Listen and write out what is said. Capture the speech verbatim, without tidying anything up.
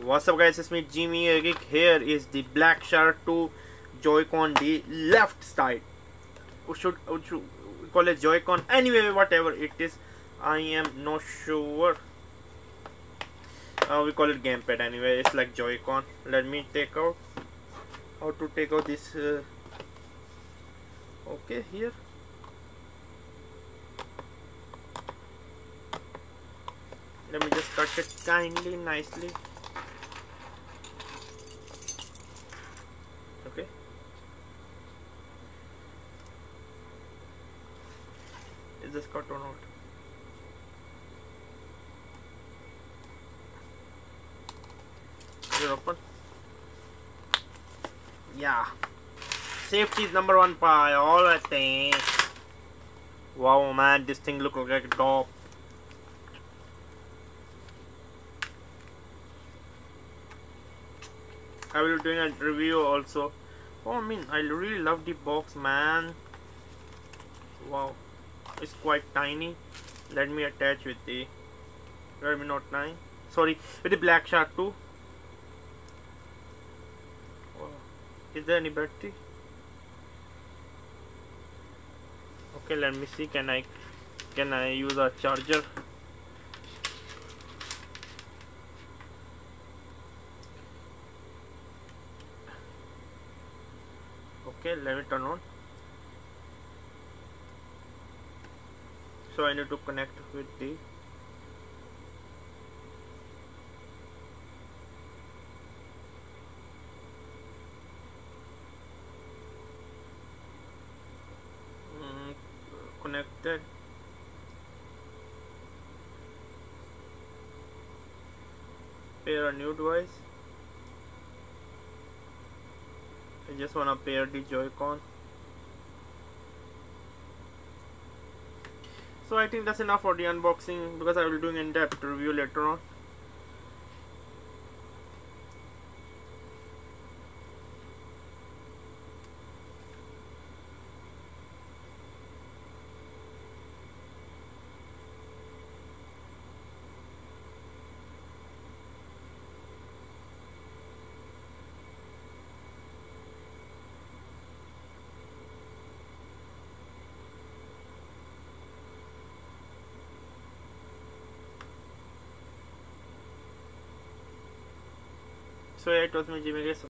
What's up guys, it's me Jimmy Eric. Here is the Black Shark two Joy-Con, the left side. Or should, or should we call it Joy-Con? Anyway, whatever it is, I am not sure. Uh, we call it GamePad anyway, it's like Joy-Con. Let me take out, how to take out this, uh, okay, here. Let me just cut it kindly, nicely. Okay. Is this cut or not? Is it open? Yeah. Safety is number one by all, I think. Wow, man, this thing looks like a top. I will be doing a review also. Oh, I mean, I really love the box, man. Wow, it's quite tiny. Let me attach with the let me not nine. Sorry, with the Black Shark two. Oh, is there any battery? Okay, let me see. Can I can I use a charger? Okay, let me turn on. So I need to connect with the mm, connected. Pair a new device. I just wanna pair the Joy-Con. So I think that's enough for the unboxing, because I will do an in-depth review later on. So yeah, it was me, Jimmy.